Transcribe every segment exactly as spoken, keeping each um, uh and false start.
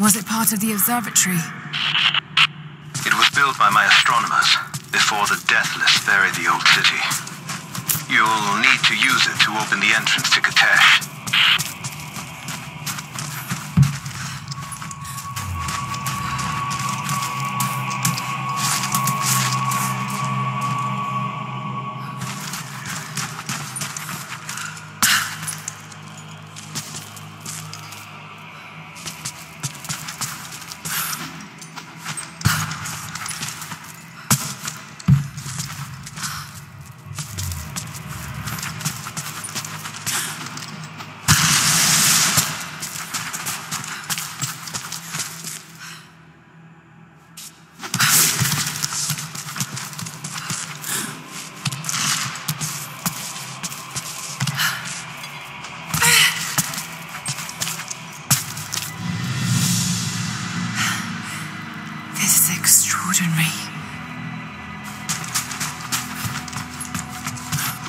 Was it part of the observatory? It was built by my astronomers before the Deathless buried the old city. You'll need to use it to open the entrance to Katesh.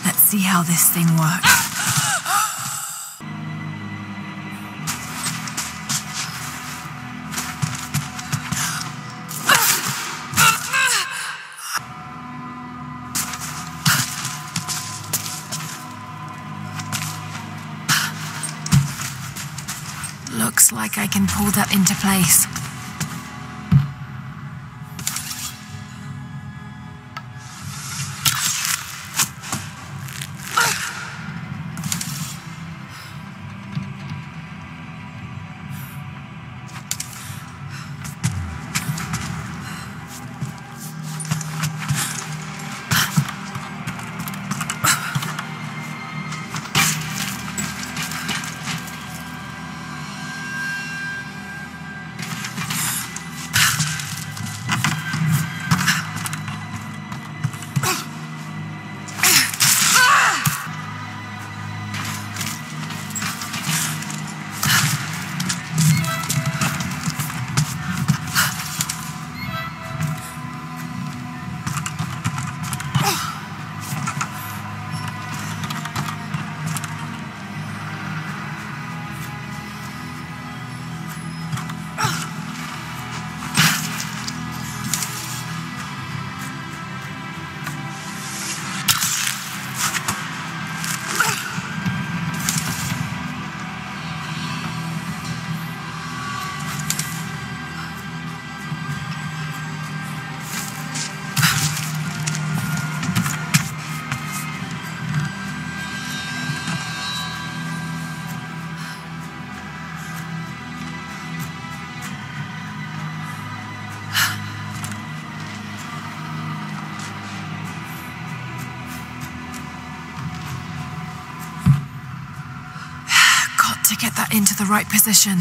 Let's see how this thing works. Looks like I can pull that into place. To get that into the right position.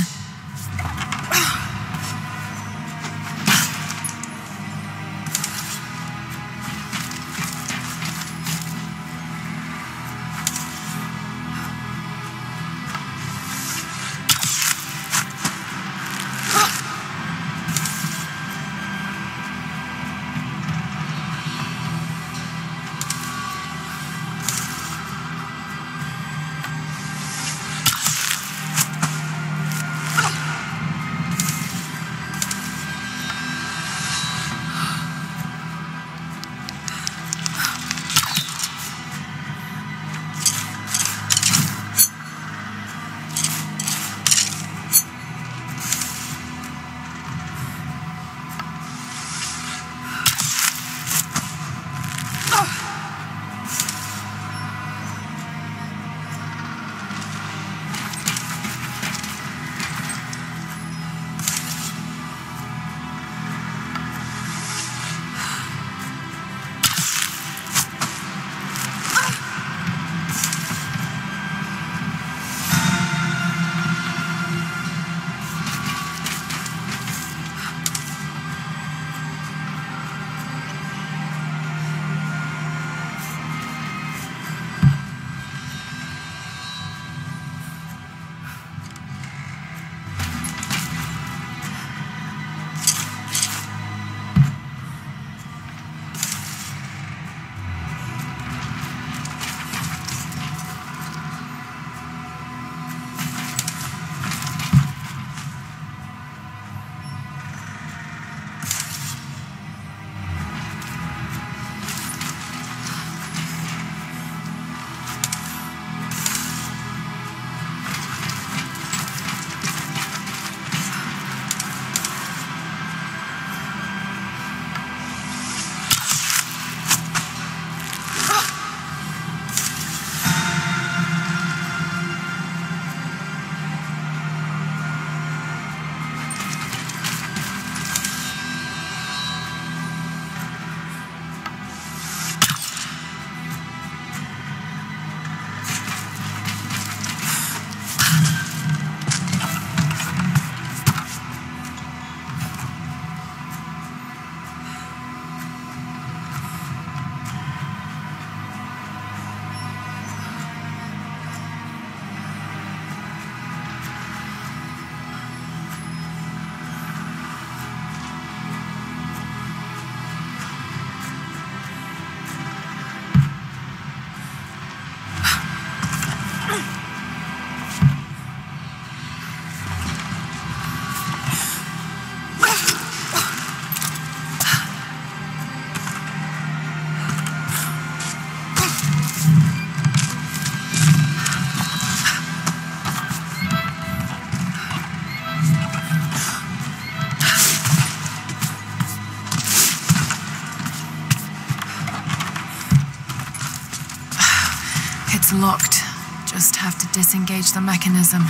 locked. Just have to disengage the mechanism.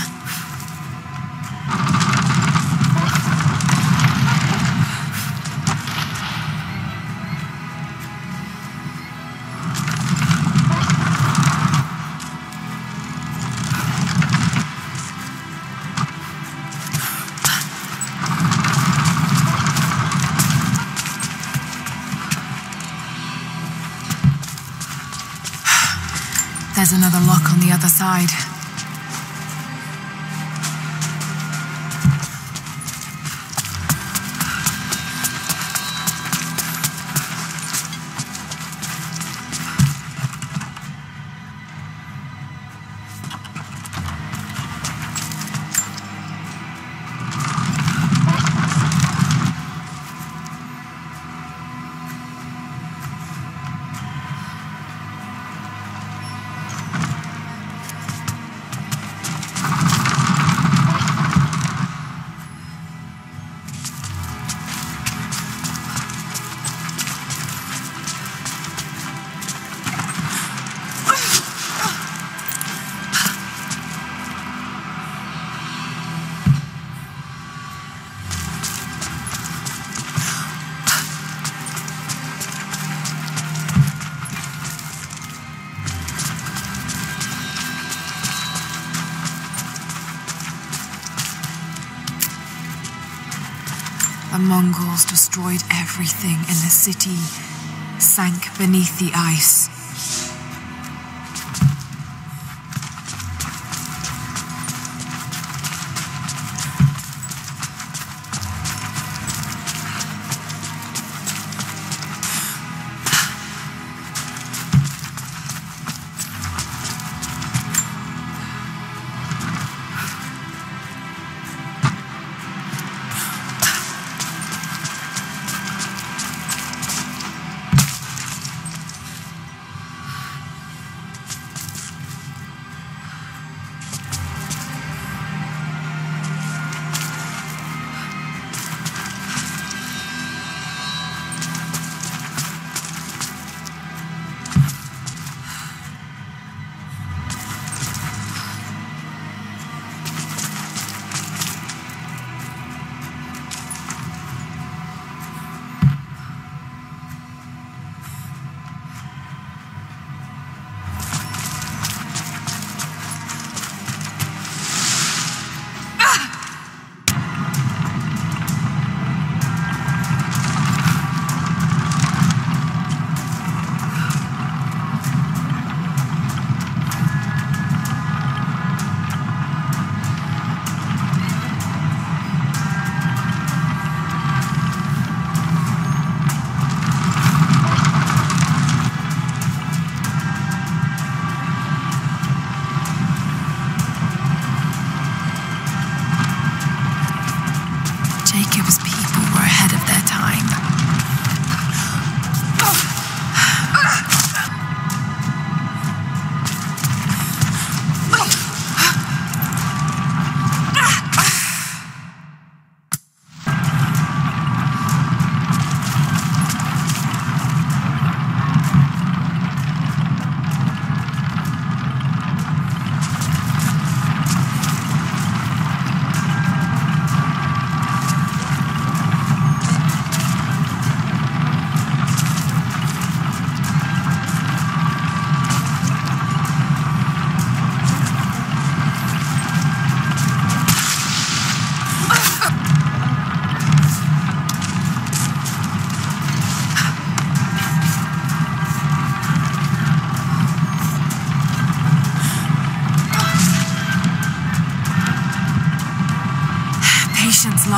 There's another lock on the other side. The Mongols destroyed everything in the city, sank beneath the ice.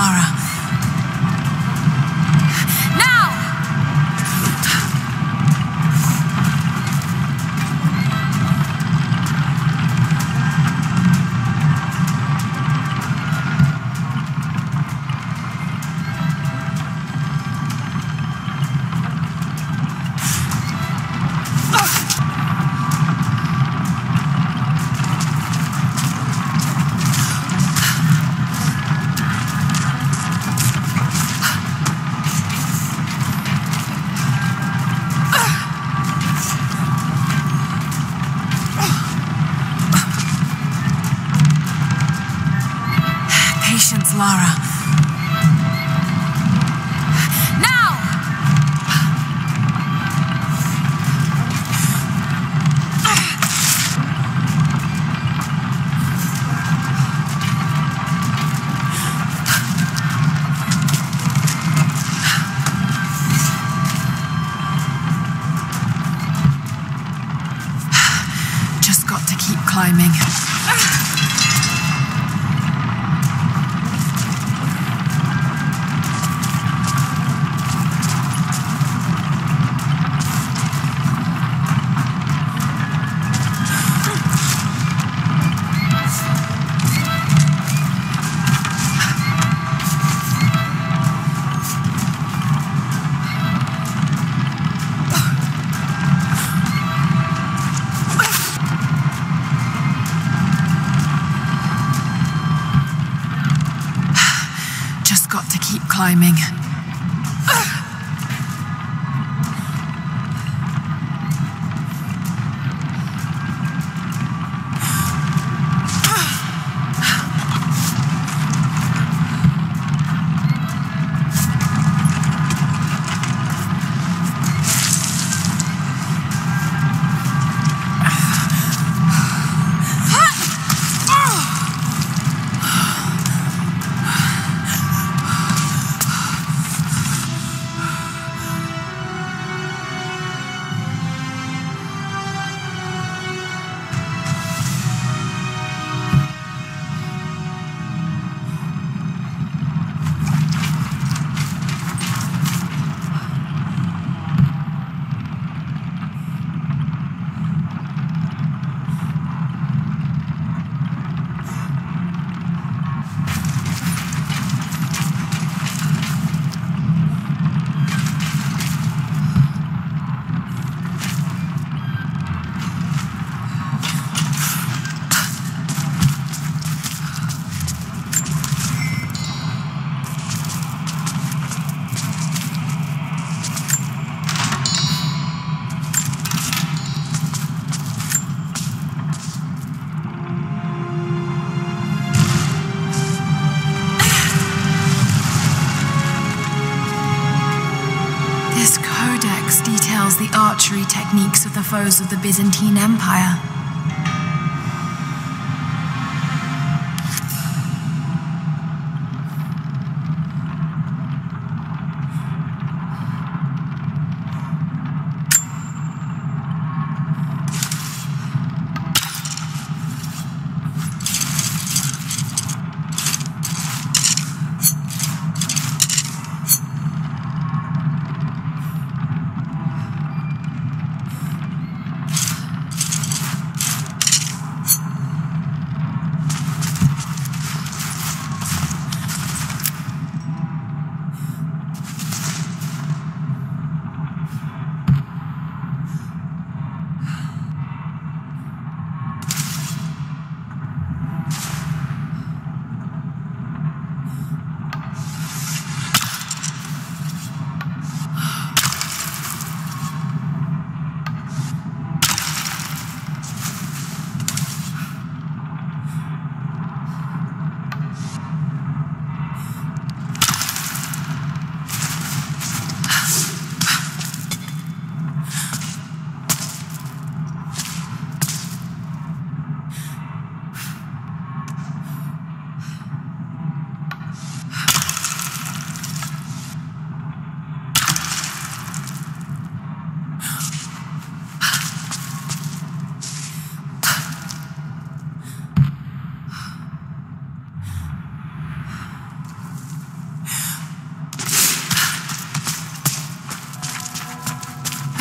Lara. Patience, Lara. Now! Just got to keep climbing. Got to keep climbing. Details the archery techniques of the foes of the Byzantine Empire.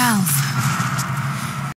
Elf.